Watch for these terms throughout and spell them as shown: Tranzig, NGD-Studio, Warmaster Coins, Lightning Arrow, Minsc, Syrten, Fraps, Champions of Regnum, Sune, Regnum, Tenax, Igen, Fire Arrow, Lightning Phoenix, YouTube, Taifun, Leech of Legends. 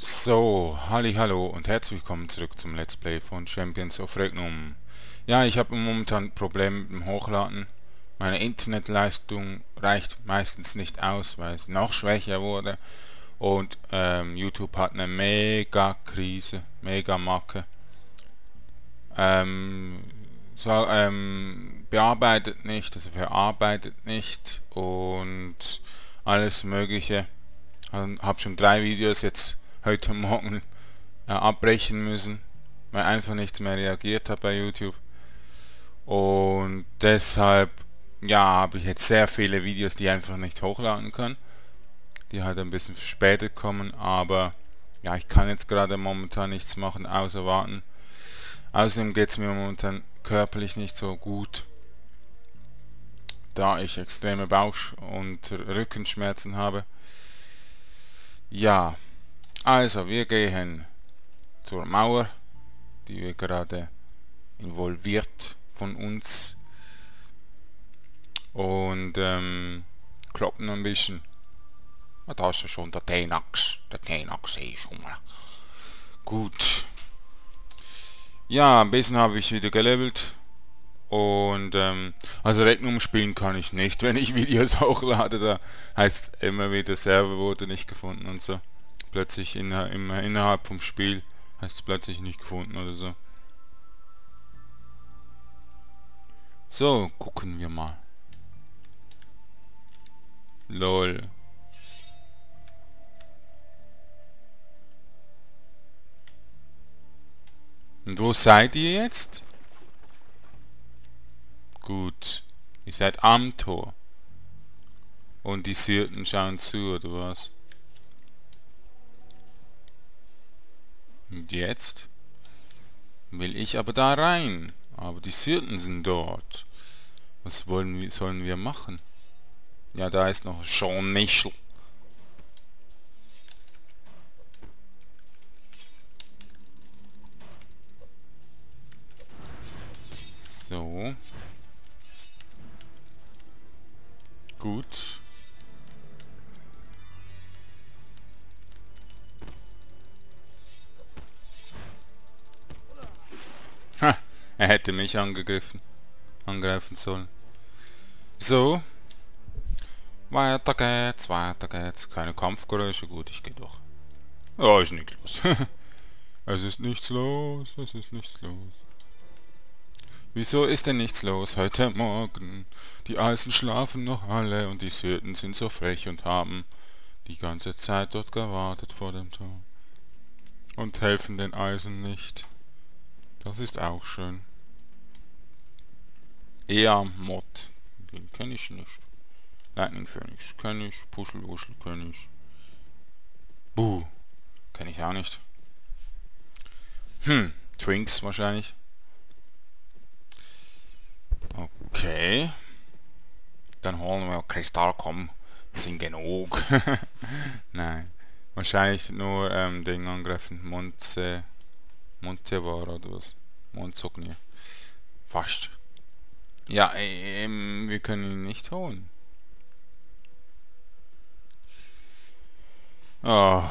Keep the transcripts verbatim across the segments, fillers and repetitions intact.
So, halli hallo und herzlich willkommen zurück zum Let's Play von Champions of Regnum. Ja, ich habe momentan Probleme mit dem Hochladen. Meine Internetleistung reicht meistens nicht aus, weil es noch schwächer wurde. Und ähm, YouTube hat eine mega Krise, mega Macke. Ähm, so, ähm, bearbeitet nicht, also verarbeitet nicht und alles mögliche. Ich habe schon drei Videos jetzt heute Morgen äh, abbrechen müssen, weil einfach nichts mehr reagiert hat bei YouTube, und deshalb ja habe ich jetzt sehr viele Videos, die einfach nicht hochladen kann, die halt ein bisschen später kommen. Aber ja, ich kann jetzt gerade momentan nichts machen außer warten. Außerdem geht es mir momentan körperlich nicht so gut, da ich extreme Bauch- und Rückenschmerzen habe. Ja, also, wir gehen zur Mauer, die wir gerade involviert von uns, und ähm, kloppen ein bisschen. Ah, da ist ja schon der Tenax, der Tenax sehe ich schon mal. Gut. Ja, ein bisschen habe ich wieder gelevelt, und ähm, also Regnum spielen kann ich nicht, wenn ich Videos hochlade. Da heißt immer wieder, Server wurde nicht gefunden und so. Plötzlich in, im, innerhalb vom Spiel heißt es plötzlich nicht gefunden oder so. So, gucken wir mal. Lol. Und wo seid ihr jetzt? Gut. Ihr seid am Tor. Und die Syrten schauen zu, oder was? Und jetzt will ich aber da rein. Aber die Syrten sind dort. Was wollen wir, sollen wir machen? Ja, da ist noch Sean Michel. So. Gut. Er hätte mich angegriffen, angreifen sollen. So. Weiter geht's, weiter geht's. Keine Kampfgeräusche, gut, ich gehe doch. Ja, ist nichts los. Es ist nichts los, es ist nichts los. Wieso ist denn nichts los heute Morgen? Die Eisen schlafen noch alle und die Syrten sind so frech und haben die ganze Zeit dort gewartet vor dem Tor. Und helfen den Eisen nicht. Das ist auch schön. Ja, Mod. Den kenne ich nicht. Lightning Phoenix kenne ich. Puschelwuschel kenne ich. Buh. Kenne ich auch nicht. Hm. Twinks wahrscheinlich. Okay. Dann holen wir Kristall, komm. Wir sind genug. Nein. Wahrscheinlich nur ähm, den angreifen. Monze. Montevara oder was? Montsognier. Fast. Ja, ähm, wir können ihn nicht holen. Oh,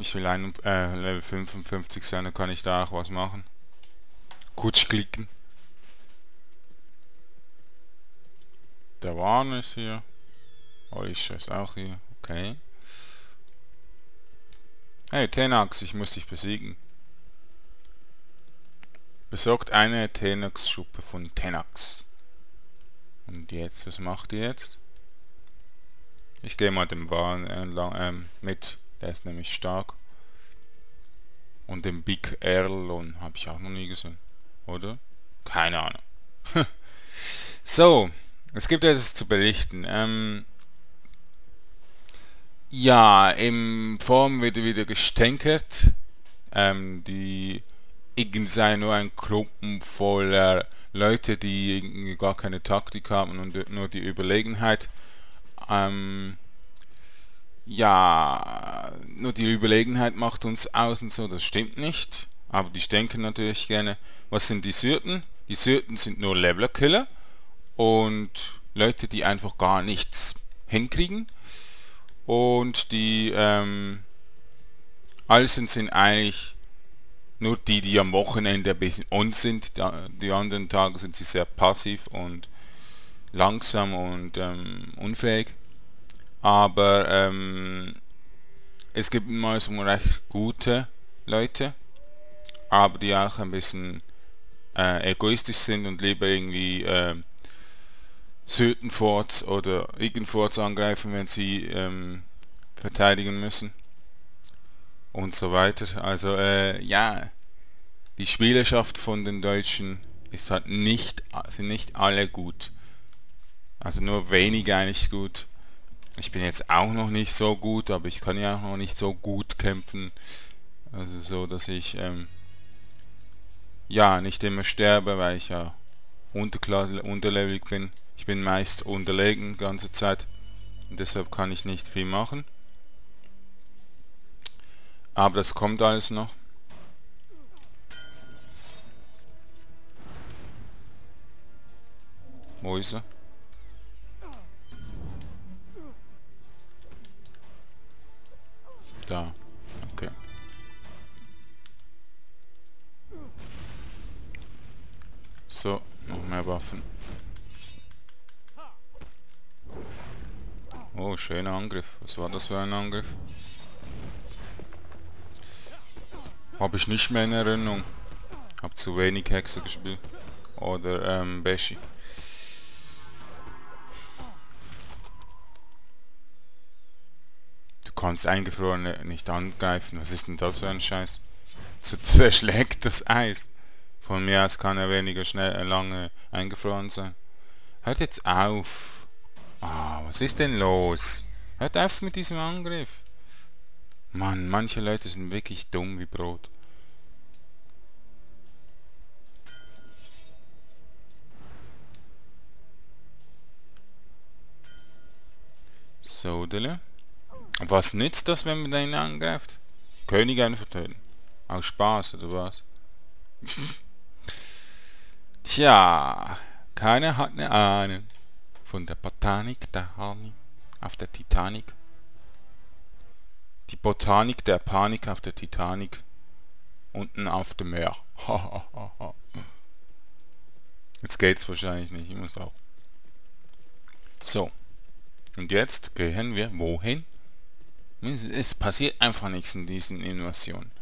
ich will einen, äh, Level fünfundfünfzig sein, da kann ich da auch was machen. Kurz klicken. Der Warn ist hier. Oh, ich ist auch hier. Okay. Hey, Tenax, ich muss dich besiegen. Besorgt eine Tenax-Schuppe von Tenax. Und jetzt, was macht ihr jetzt? Ich gehe mal dem Warn entlang, ähm, mit. Der ist nämlich stark. Und den Big Erlon habe ich auch noch nie gesehen. Oder? Keine Ahnung. So, es gibt etwas zu berichten. Ähm, ja, im Forum wird wieder gestänkert. Ähm, die... Irgend sei nur ein Klumpen voller Leute, die gar keine Taktik haben und nur die Überlegenheit. Ähm, ja, nur die Überlegenheit macht uns aus und so, das stimmt nicht. Aber die denken natürlich gerne, was sind die Syrten? Die Syrten sind nur Leveler-Killer und Leute, die einfach gar nichts hinkriegen. Und die... Ähm, Also sind eigentlich nur die, die am Wochenende ein bisschen on sind. Die anderen Tage sind sie sehr passiv und langsam und ähm, unfähig. Aber ähm, es gibt mal so recht gute Leute, aber die auch ein bisschen äh, egoistisch sind und lieber irgendwie äh, Sötenforts oder Igenforts angreifen, wenn sie ähm, verteidigen müssen und so weiter. Also äh, ja, die Spielerschaft von den Deutschen ist halt nicht, sind nicht alle gut, also nur wenige eigentlich gut. Ich bin jetzt auch noch nicht so gut, aber ich kann ja auch noch nicht so gut kämpfen, also so, dass ich ähm, ja nicht immer sterbe, weil ich ja unterlevelig bin. Ich bin meist unterlegen die ganze Zeit und deshalb kann ich nicht viel machen. Aber das kommt alles noch. Wo ist er? Da. Okay. So, noch mehr Waffen. Oh, schöner Angriff. Was war das für ein Angriff? Habe ich nicht mehr in Erinnerung. Habe zu wenig Hexer gespielt. Oder ähm, Beshi. Kannst Eingefrorene nicht angreifen. Was ist denn das für ein Scheiß? Zerschlägt das Eis. Von mir aus kann er weniger schnell lange eingefroren sein. Hört jetzt auf. Ah, was ist denn los? Hört auf mit diesem Angriff. Mann, manche Leute sind wirklich dumm wie Brot. Sodele. Was nützt das, wenn man den angreift? König einfach töten. Aus Spaß, oder was? Tja, keiner hat eine Ahnung. Von der Botanik der Harni auf der Titanic. Die Botanik der Panik auf der Titanic. Unten auf dem Meer. Jetzt geht's wahrscheinlich nicht, ich muss auch. So. Und jetzt gehen wir wohin? Es passiert einfach nichts in diesen Invasionen.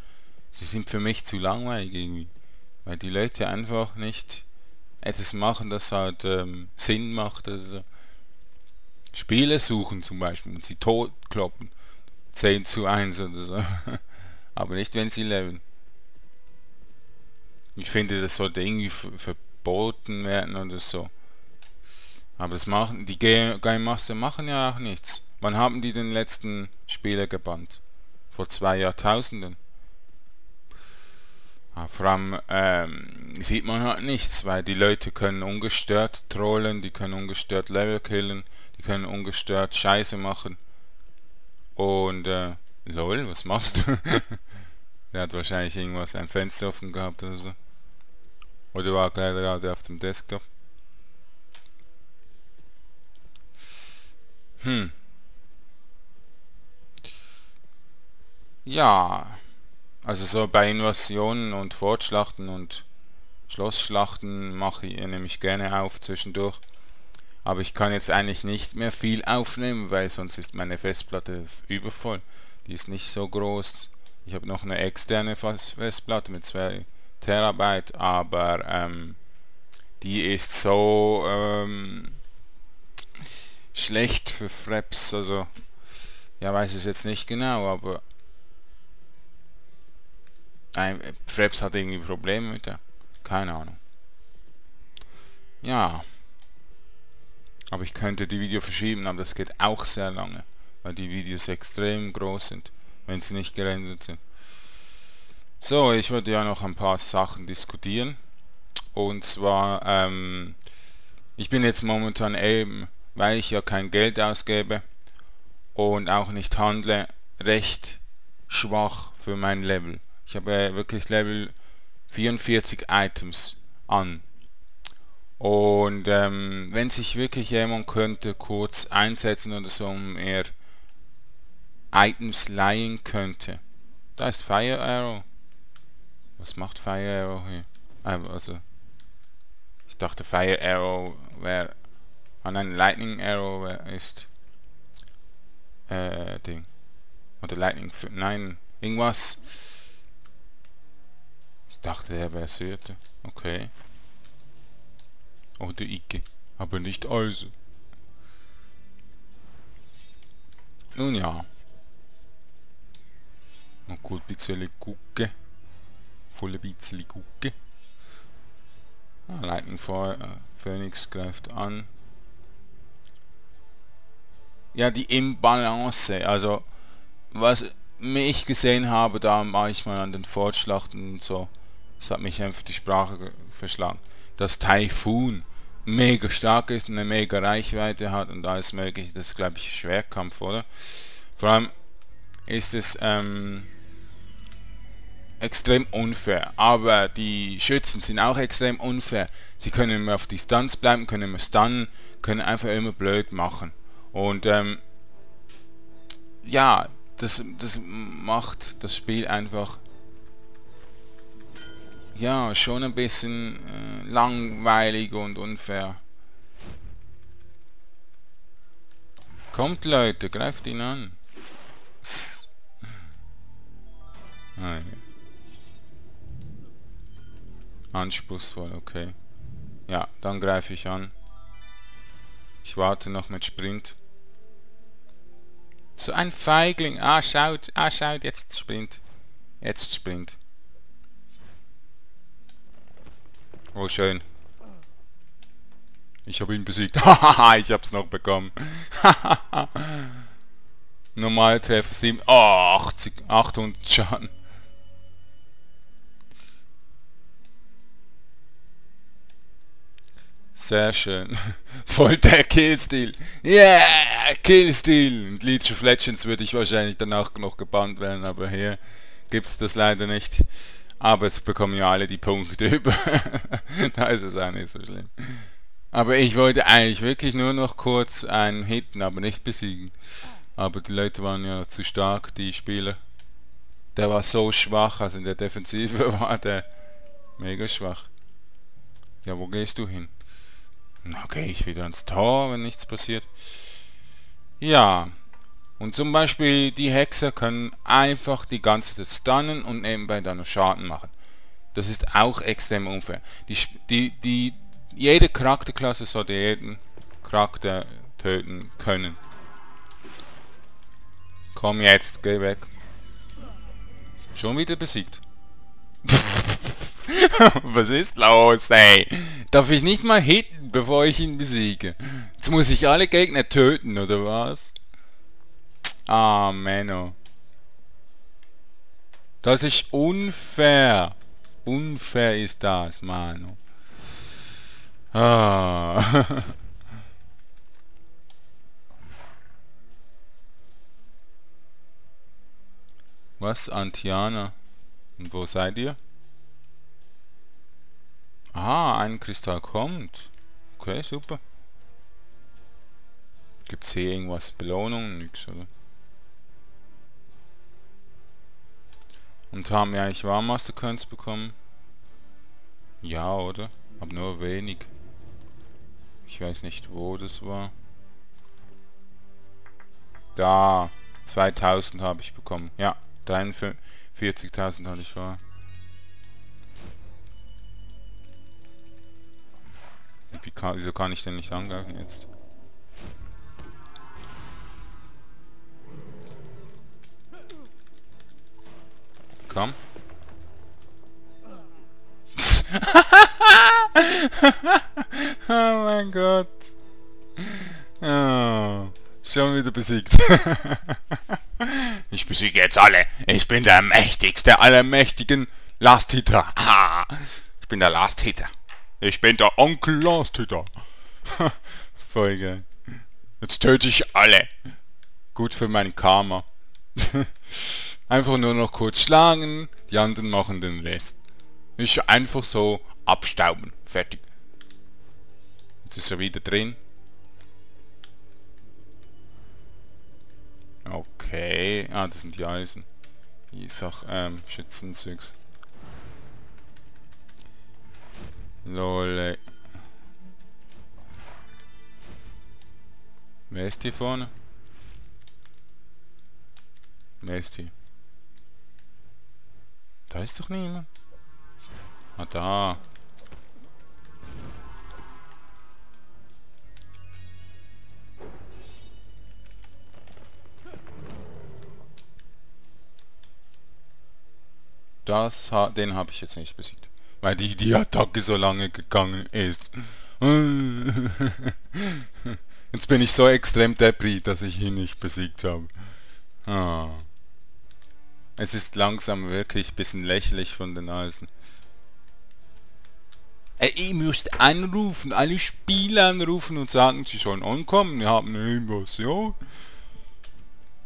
Sie sind für mich zu langweilig irgendwie. Weil die Leute einfach nicht etwas machen, das halt ähm, Sinn macht. Also Spiele suchen zum Beispiel und sie totkloppen. zehn zu eins oder so. Aber nicht, wenn sie leben. Ich finde, das sollte irgendwie verboten werden oder so. Aber das machen die Game Master machen ja auch nichts. Wann haben die den letzten Spieler gebannt? Vor zwei Jahrtausenden. Aber vor allem ähm, sieht man halt nichts, weil die Leute können ungestört trollen, die können ungestört Level killen, die können ungestört Scheiße machen. Und äh, lol, was machst du? Der hat wahrscheinlich irgendwas, ein Fenster offen gehabt oder so. Oder war gerade auf dem Desktop. Hm. Ja, also so bei Invasionen und Fortschlachten und Schlossschlachten mache ich nämlich gerne auf zwischendurch. Aber ich kann jetzt eigentlich nicht mehr viel aufnehmen, weil sonst ist meine Festplatte übervoll. Die ist nicht so groß. Ich habe noch eine externe Festplatte mit zwei Terabyte, aber ähm, die ist so ähm, schlecht für Fraps. Also, ja, weiß es jetzt nicht genau, aber... Ein Fraps hat irgendwie Probleme mit der. Keine Ahnung. Ja. Aber ich könnte die Video verschieben, aber das geht auch sehr lange. Weil die Videos extrem groß sind, wenn sie nicht gerendert sind. So, ich würde ja noch ein paar Sachen diskutieren. Und zwar, ähm, ich bin jetzt momentan eben, weil ich ja kein Geld ausgebe und auch nicht handle, recht schwach für mein Level. Ich habe wirklich Level vierundvierzig Items an. Und ähm, wenn sich wirklich jemand könnte kurz einsetzen oder so, um er Items leihen könnte, Da ist Fire Arrow. Was macht Fire Arrow hier? Also, ich dachte Fire Arrow wäre... Ah nein, Lightning Arrow ist... Äh, Ding. Oder Lightning... Nein, irgendwas. Ich dachte, der wäre Söte. Okay. Oder Icke. Aber nicht also. Nun ja. Noch gut, bisschen gucken. Voll ein bisschen gucken. Ah, Lightning Phoenix greift an. Ja, die Imbalance. Also, was ich gesehen habe, da manchmal an den Fortschlachten und so, das hat mich einfach die Sprache verschlagen, dass Taifun mega stark ist und eine mega Reichweite hat und alles mögliche. Das ist, glaube ich, Schwerkampf, oder? Vor allem ist es ähm, extrem unfair, aber die Schützen sind auch extrem unfair. Sie können immer auf Distanz bleiben, können immer stunnen, können einfach immer blöd machen. Und ähm, ja, das, das macht das Spiel einfach ja schon ein bisschen äh, langweilig und unfair. Kommt Leute, greift ihn an. Okay. Anspruchsvoll, okay. Ja, dann greife ich an. Ich warte noch mit Sprint. So ein Feigling. Ah, schaut. Ah, schaut. Jetzt Sprint. Jetzt Sprint. Oh, schön. Ich habe ihn besiegt. Hahaha, ich hab's noch bekommen. Normal Treffer sieben. Oh, achtzig, achthundert Schaden. Sehr schön. Voll der Killstil. Yeah! Killstil! Und Leech of Legends würde ich wahrscheinlich danach noch gebannt werden, aber hier gibt es das leider nicht. Aber jetzt bekommen ja alle die Punkte über. Da ist es auch nicht so schlimm. Aber ich wollte eigentlich wirklich nur noch kurz einen hitten, aber nicht besiegen. Aber die Leute waren ja zu stark, die Spieler. Der war so schwach, also in der Defensive war der mega schwach. Ja, wo gehst du hin? Na, gehe ich wieder ans Tor, wenn nichts passiert. Ja. Und zum Beispiel die Hexer können einfach die ganze Zeit stunnen und nebenbei dann noch Schaden machen. Das ist auch extrem unfair. Die, die, die, jede Charakterklasse sollte jeden Charakter töten können. Komm jetzt, geh weg. Schon wieder besiegt. Was ist los, ey? Darf ich nicht mal hitten, bevor ich ihn besiege? Jetzt muss ich alle Gegner töten, oder was? Ah, Menno. Das ist unfair. Unfair ist das, Mano. Ah. Was, Antiana? Und wo seid ihr? Ah, ein Kristall kommt. Okay, super. Gibt's hier irgendwas? Belohnung? Nix, oder? Und haben wir eigentlich Warmaster Coins bekommen? Ja, oder? Aber nur wenig. Ich weiß nicht, wo das war. Da! zweitausend habe ich bekommen. Ja, dreiundvierzigtausend hatte ich war. Wie kann, wieso kann ich denn nicht angreifen jetzt? Komm. Oh mein Gott. Oh, schon wieder besiegt. Ich besiege jetzt alle. Ich bin der mächtigste aller mächtigen Last-Hitter. Ah, ich bin der Last-Hitter. Ich bin der Onkel Last-Hitter. Voll geil. Jetzt töte ich alle. Gut für mein Karma. Einfach nur noch kurz schlagen, die anderen machen den Rest. Ich einfach so abstauben. Fertig. Jetzt ist er wieder drin. Okay. Ah, das sind die Eisen. die Sache, ähm, Schützenzeugs. Lol. Wer ist die vorne? Wer ist die? Da ist doch niemand. Ah, da. Das, den habe ich jetzt nicht besiegt. Weil die, die Attacke so lange gegangen ist. Jetzt bin ich so extrem depri, dass ich ihn nicht besiegt habe. Ah. Es ist langsam wirklich ein bisschen lächerlich von den Eisen. Ey, ihr müsst anrufen, alle Spieler anrufen und sagen, sie sollen ankommen, wir haben irgendwas, ja.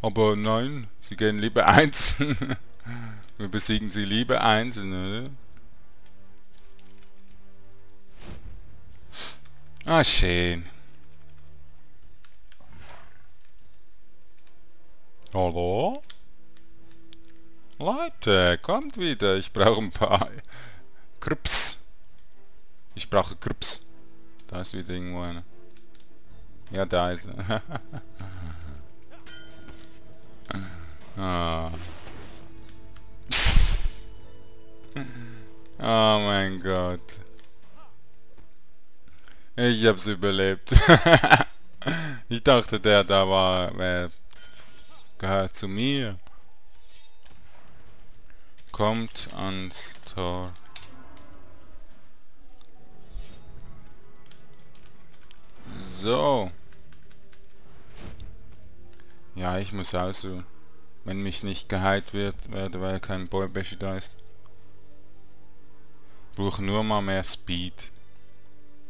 Aber nein, sie gehen lieber einzeln. Wir besiegen sie lieber einzeln, oder? Ah, schön. Hallo? Leute, kommt wieder, ich brauche ein paar Krips. Ich brauche Krips. Da ist wieder irgendwo einer. Ja, da ist er. Ah. Oh mein Gott. Ich hab's überlebt. Ich dachte, der da war, wer gehört zu mir. Kommt ans Tor. So. Ja, ich muss also, wenn mich nicht geheilt wird, werde, weil kein Bäuerbäsche da ist. Brauche nur mal mehr Speed.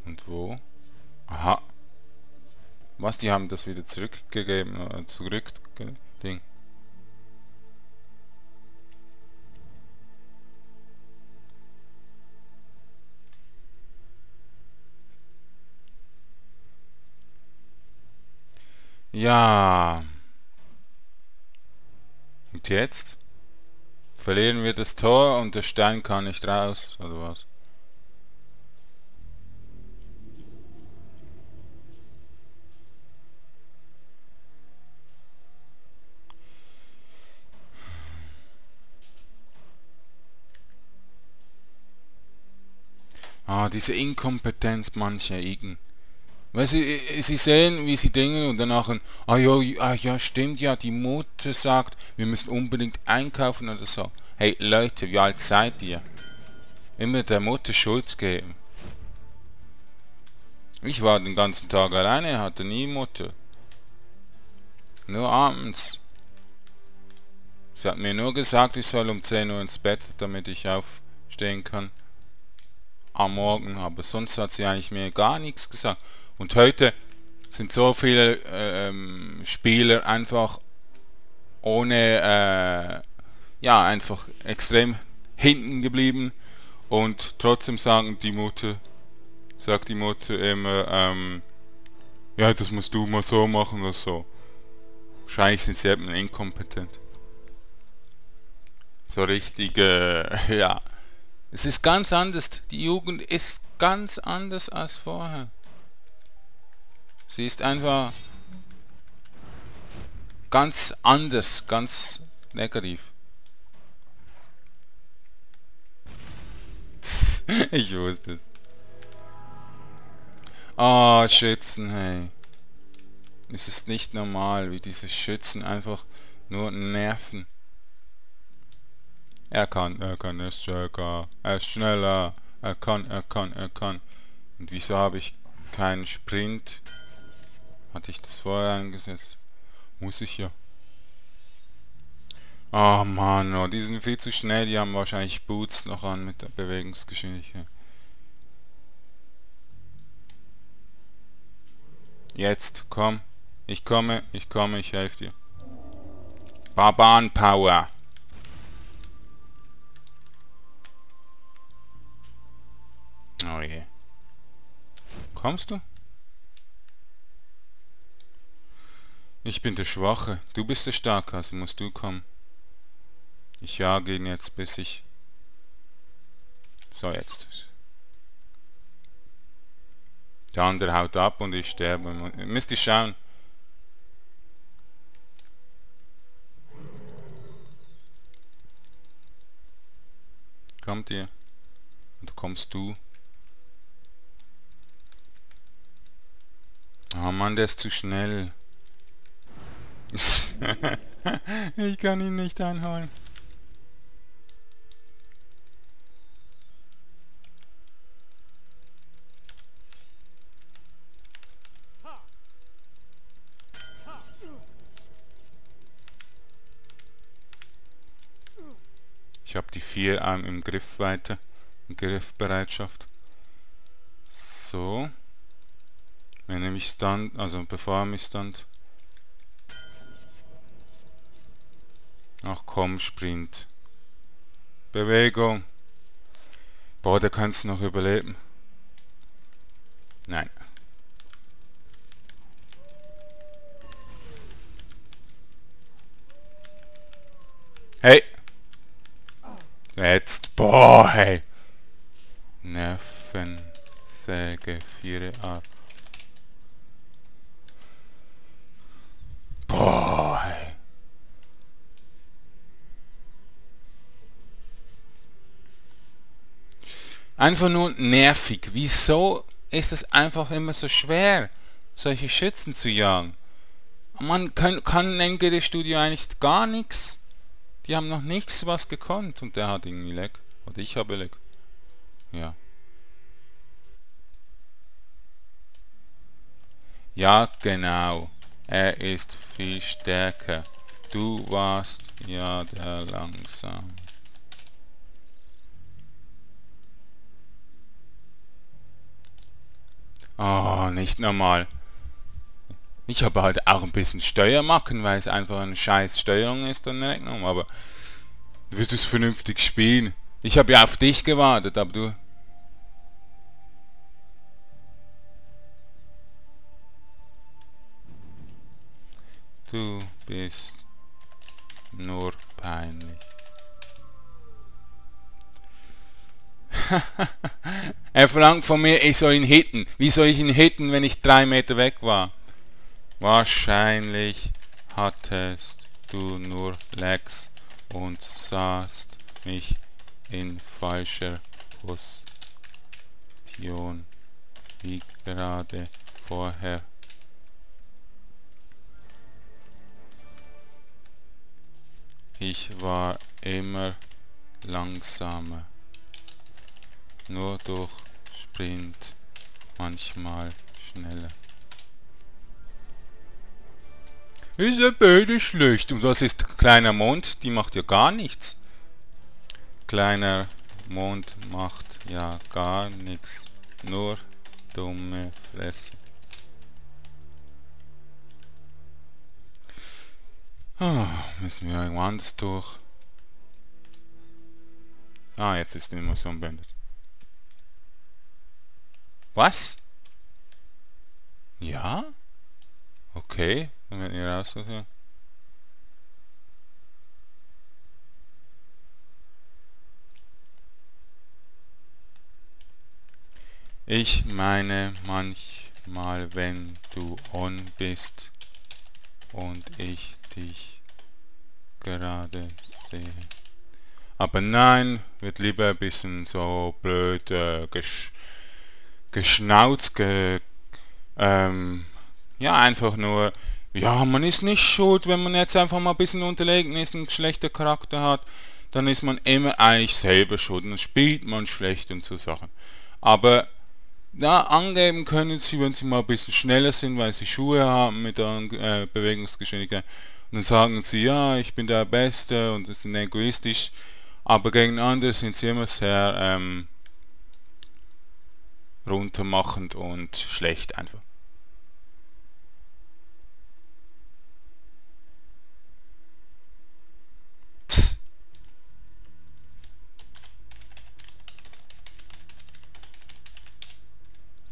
Und wo? Aha. Was, die haben das wieder zurückgegeben, äh, zurück Ding. Ja. Und jetzt? Verlieren wir das Tor und der Stein kann nicht raus, oder was? Ah, diese Inkompetenz mancher Igen. Weil sie, sie sehen, wie sie denken und danach, ah ja, ah ja, stimmt ja, die Mutter sagt, wir müssen unbedingt einkaufen oder so. Hey Leute, wie alt seid ihr? Immer der Mutter Schuld geben. Ich war den ganzen Tag alleine, hatte nie Mutter. Nur abends. Sie hat mir nur gesagt, ich soll um zehn Uhr ins Bett, damit ich aufstehen kann. Am Morgen, aber sonst hat sie eigentlich mir gar nichts gesagt. Und heute sind so viele ähm, Spieler einfach ohne, äh, ja, einfach extrem hinten geblieben und trotzdem sagen die Mutter, sagt die Mutter immer, ähm, ja, das musst du mal so machen oder so. Wahrscheinlich sind sie eben inkompetent. So richtig, äh, ja. Es ist ganz anders, die Jugend ist ganz anders als vorher. Sie ist einfach ganz anders, ganz negativ. Ich wusste es. Ah, Schützen, hey. Es ist nicht normal, wie diese Schützen einfach nur nerven. Er kann, er kann, er ist stärker, er ist schneller, er kann, er kann, er kann. Und wieso habe ich keinen Sprint? Hatte ich das vorher eingesetzt? Muss ich ja. Oh Mann, oh, die sind viel zu schnell. Die haben wahrscheinlich Boots noch an mit der Bewegungsgeschwindigkeit. Jetzt, komm. Ich komme, ich komme, ich helfe dir. Barbaren Power. Oh je. Kommst du? Ich bin der Schwache, du bist der Starke, also musst du kommen. Ich jage ihn jetzt, bis ich... So, jetzt. Der andere haut ab und ich sterbe. Müsst ihr schauen. Kommt ihr? Und kommst du? Oh Mann, der ist zu schnell. Ich kann ihn nicht einholen. Ich habe die vier Arme im Griff weiter. Griffbereitschaft. So. Wenn er mich stunt, also bevor er mich stunt. Ach komm, Sprint. Bewegung. Boah, der kann es noch überleben. Nein. Hey! Jetzt, boah, hey. Nervensäge, vier A. Boah, hey. Einfach nur nervig. Wieso ist es einfach immer so schwer, solche Schützen zu jagen? Man kann, kann N G D-Studio eigentlich gar nichts. Die haben noch nichts was gekonnt und der hat irgendwie Lag. Oder ich habe Lag. Ja. Ja, genau. Er ist viel stärker. Du warst ja der langsam. Oh, nicht normal. Ich habe halt auch ein bisschen Steuermacken, weil es einfach eine scheiß Steuerung ist an Regnum, aber du wirst es vernünftig spielen. Ich habe ja auf dich gewartet, aber du... Du bist nur peinlich. Er verlangt von mir, ich soll ihn hitten. Wie soll ich ihn hitten, wenn ich drei Meter weg war? Wahrscheinlich hattest du nur Lags und sahst mich in falscher Position, wie gerade vorher. Ich war immer langsamer, nur durch Sprint manchmal schneller. Ist ja beide schlecht. Und was ist kleiner Mond? Die macht ja gar nichts. Kleiner Mond macht ja gar nichts. Nur dumme Fresse. Oh, müssen wir irgendwo anders durch. Ah, jetzt ist die Emotion beendet. Was? Ja? Okay. Wenn ihr raus seid, ja. Ich meine manchmal, wenn du on bist und ich dich gerade sehe. Aber nein, wird lieber ein bisschen so blöd äh, gesch geschnauzt, ge ähm, ja einfach nur. Ja, man ist nicht schuld, wenn man jetzt einfach mal ein bisschen unterlegen ist und schlechter Charakter hat, dann ist man immer eigentlich selber schuld und dann spielt man schlecht und so Sachen. Aber da angeben können sie, wenn sie mal ein bisschen schneller sind, weil sie Schuhe haben mit der äh, Bewegungsgeschwindigkeit. Und dann sagen sie, ja, ich bin der Beste und das sind egoistisch, aber gegen andere sind sie immer sehr ähm, runtermachend und schlecht einfach.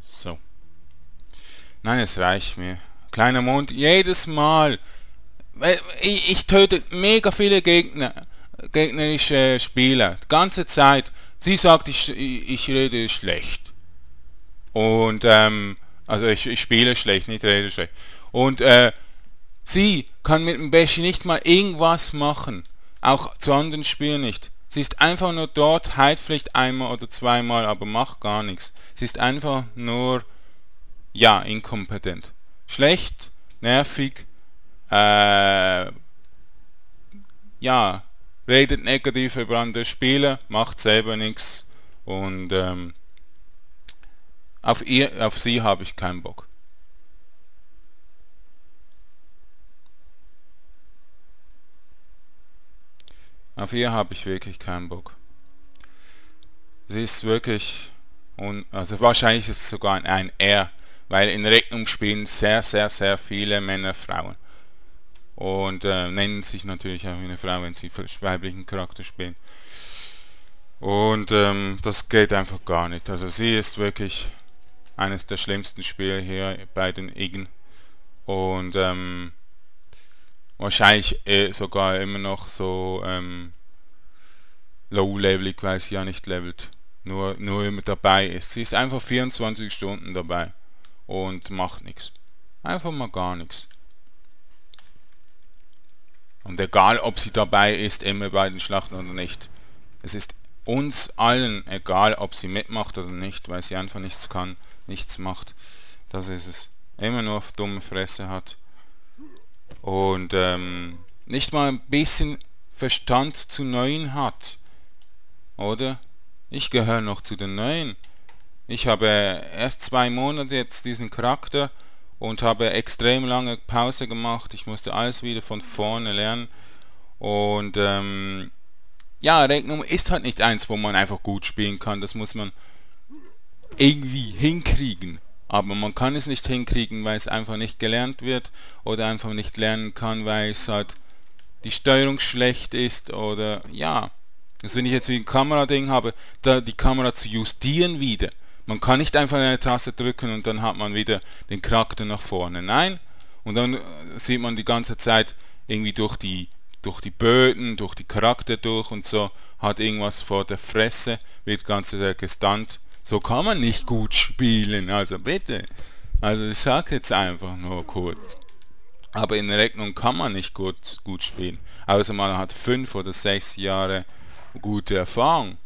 So. Nein, es reicht mir. Kleiner Mond, jedes Mal. Ich, ich töte mega viele Gegner. gegnerische Spieler. Die ganze Zeit. Sie sagt, ich, ich rede schlecht. Und, ähm, also ich, ich spiele schlecht, nicht rede schlecht. Und, äh, sie kann mit dem Beshi nicht mal irgendwas machen. Auch zu anderen Spielen nicht. Sie ist einfach nur dort, heilt vielleicht einmal oder zweimal, aber macht gar nichts. Sie ist einfach nur, ja, inkompetent. Schlecht, nervig, äh, ja, redet negativ über andere Spieler, macht selber nichts und ähm, auf, ihr, auf sie habe ich keinen Bock. Auf ihr habe ich wirklich keinen Bock. Sie ist wirklich, un also wahrscheinlich ist es sogar ein R, weil in Regnum spielen sehr, sehr, sehr viele Männer, Frauen. Und äh, nennen sich natürlich auch eine Frau, wenn sie für weiblichen Charakter spielen. Und ähm, das geht einfach gar nicht. Also sie ist wirklich eines der schlimmsten Spieler hier bei den Igen. Und ähm, wahrscheinlich eh sogar immer noch so ähm, low-levelig, weil sie ja nicht levelt. Nur, nur immer dabei ist. Sie ist einfach vierundzwanzig Stunden dabei und macht nichts. Einfach mal gar nichts. Und egal, ob sie dabei ist, immer bei den Schlachten oder nicht. Es ist uns allen egal, ob sie mitmacht oder nicht, weil sie einfach nichts kann, nichts macht. Das ist es. Immer nur auf dumme Fresse hat. Und ähm, nicht mal ein bisschen Verstand zu Neuen hat. Oder? Ich gehöre noch zu den Neuen. Ich habe erst zwei Monate jetzt diesen Charakter und habe extrem lange Pause gemacht. Ich musste alles wieder von vorne lernen. Und ähm, ja, Regnum ist halt nicht eins, wo man einfach gut spielen kann. Das muss man irgendwie hinkriegen. Aber man kann es nicht hinkriegen, weil es einfach nicht gelernt wird. Oder einfach nicht lernen kann, weil es halt die Steuerung schlecht ist. Oder ja, also wenn ich jetzt wie ein Kamerading habe, da die Kamera zu justieren wieder. Man kann nicht einfach eine Taste drücken und dann hat man wieder den Charakter nach vorne. Nein. Und dann sieht man die ganze Zeit irgendwie durch die, durch die Böden, durch die Charakter durch und so, hat irgendwas vor der Fresse, wird die ganze Zeit gestunt. So kann man nicht gut spielen, also bitte. Also ich sage jetzt einfach nur kurz. Aber in Regnum kann man nicht gut, gut spielen. Außer man hat fünf oder sechs Jahre gute Erfahrung.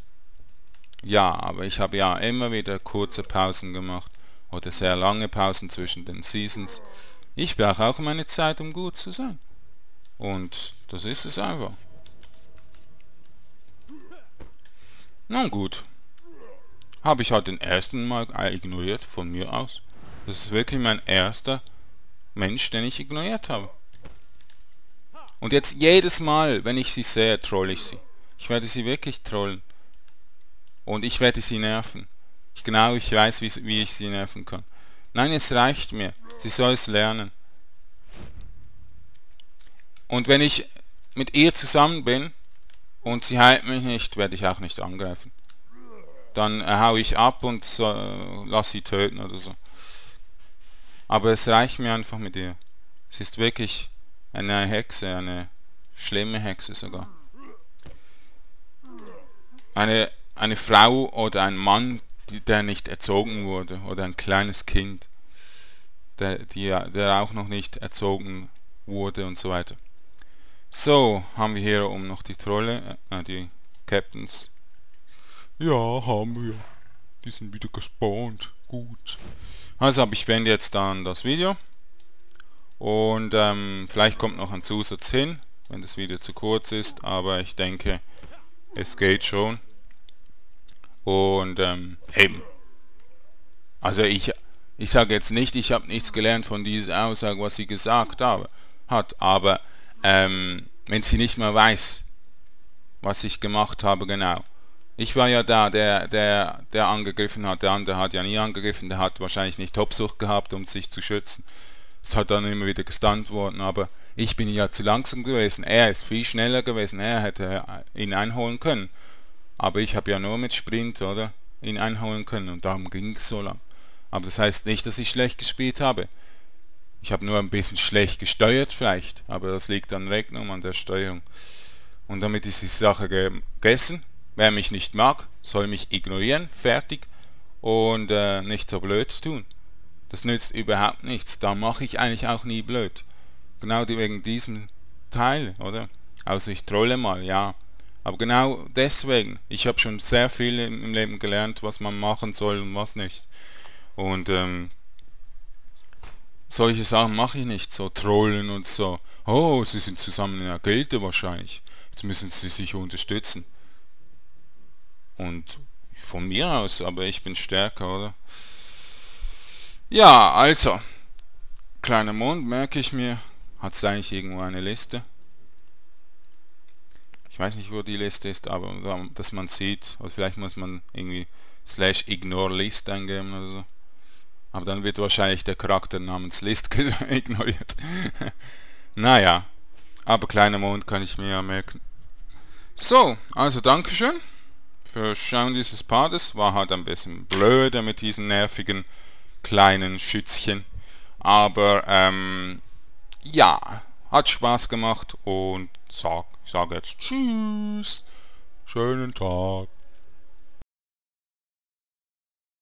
Ja, aber ich habe ja immer wieder kurze Pausen gemacht oder sehr lange Pausen zwischen den Seasons. Ich brauche auch meine Zeit, um gut zu sein. Und das ist es einfach. Nun gut. Habe ich halt den ersten Mal ignoriert, von mir aus. Das ist wirklich mein erster Mensch, den ich ignoriert habe. Und jetzt jedes Mal, wenn ich sie sehe, troll ich sie. Ich werde sie wirklich trollen. Und ich werde sie nerven. Ich genau, ich weiß, wie, wie ich sie nerven kann. Nein, es reicht mir. Sie soll es lernen. Und wenn ich mit ihr zusammen bin und sie heilt mich nicht, werde ich auch nicht angreifen. Dann äh, hau ich ab und so, äh, lass sie töten oder so. Aber es reicht mir einfach mit ihr. Sie ist wirklich eine Hexe, eine schlimme Hexe sogar. Eine... Eine Frau oder ein Mann, die, der nicht erzogen wurde, oder ein kleines Kind, der, die, der auch noch nicht erzogen wurde und so weiter. So, haben wir hier oben noch die Trolle, äh, die Captains. Ja, haben wir. Die sind wieder gespawnt. Gut. Also, ich beende jetzt dann das Video. Und ähm, vielleicht kommt noch ein Zusatz hin, wenn das Video zu kurz ist, aber ich denke, es geht schon. Und ähm, eben. Also ich, ich sage jetzt nicht, ich habe nichts gelernt von dieser Aussage, was sie gesagt habe, hat. Aber ähm, wenn sie nicht mehr weiß, was ich gemacht habe, genau. Ich war ja da, der, der, der angegriffen hat, der andere hat ja nie angegriffen, der hat wahrscheinlich nicht Topsucht gehabt, um sich zu schützen. Es hat dann immer wieder gestunt worden, aber ich bin ja zu langsam gewesen. Er ist viel schneller gewesen, er hätte ihn einholen können. Aber ich habe ja nur mit Sprint, oder? Ihn einholen können und darum ging es so lang. Aber das heißt nicht, dass ich schlecht gespielt habe. Ich habe nur ein bisschen schlecht gesteuert vielleicht, aber das liegt an Regnum, an der Steuerung. Und damit ist die Sache gegessen. Wer mich nicht mag, soll mich ignorieren. Fertig. Und äh, nicht so blöd tun. Das nützt überhaupt nichts. Da mache ich eigentlich auch nie blöd. Genau wegen diesem Teil, oder? Also ich trolle mal, ja. Aber genau deswegen. Ich habe schon sehr viel im Leben gelernt, was man machen soll und was nicht. Und ähm, solche Sachen mache ich nicht. So trollen und so. Oh, sie sind zusammen in der Gilde wahrscheinlich. Jetzt müssen sie sich unterstützen. Und von mir aus, aber ich bin stärker, oder? Ja, also. Kleiner Mond, merke ich mir. Hat es eigentlich irgendwo eine Liste? Ich weiß nicht, wo die Liste ist, aber dass man sieht. Oder vielleicht muss man irgendwie slash ignore list eingeben oder so. Aber dann wird wahrscheinlich der Charakter namens List ignoriert. Naja. Aber kleiner Mond kann ich mir ja merken. So, also Dankeschön für Schauen dieses Partes. War halt ein bisschen blöde mit diesen nervigen kleinen Schützchen. Aber ähm, ja, hat Spaß gemacht und sag, ich sage jetzt Tschüss. Schönen Tag.